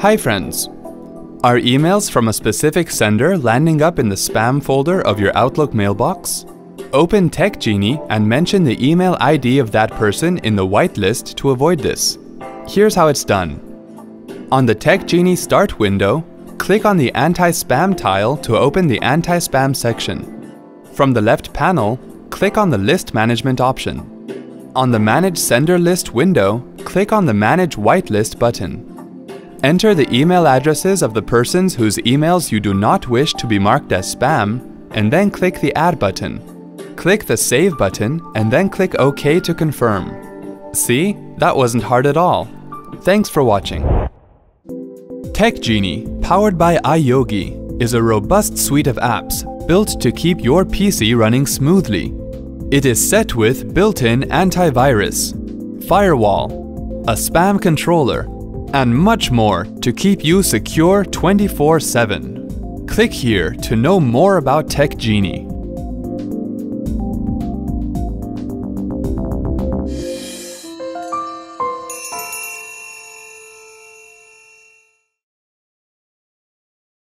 Hi friends! Are emails from a specific sender landing up in the spam folder of your Outlook mailbox? Open TechGenie and mention the email ID of that person in the whitelist to avoid this. Here's how it's done. On the TechGenie Start window, click on the Anti-Spam tile to open the Anti-Spam section. From the left panel, click on the List Management option. On the Manage Sender List window, click on the Manage Whitelist button. Enter the email addresses of the persons whose emails you do not wish to be marked as spam, and then click the Add button. Click the Save button, and then click OK to confirm. See? That wasn't hard at all. Thanks for watching. TechGenie, powered by iYogi, is a robust suite of apps built to keep your PC running smoothly. It is set with built-in antivirus, firewall, a spam controller, and much more to keep you secure 24/7. Click here to know more about TechGenie.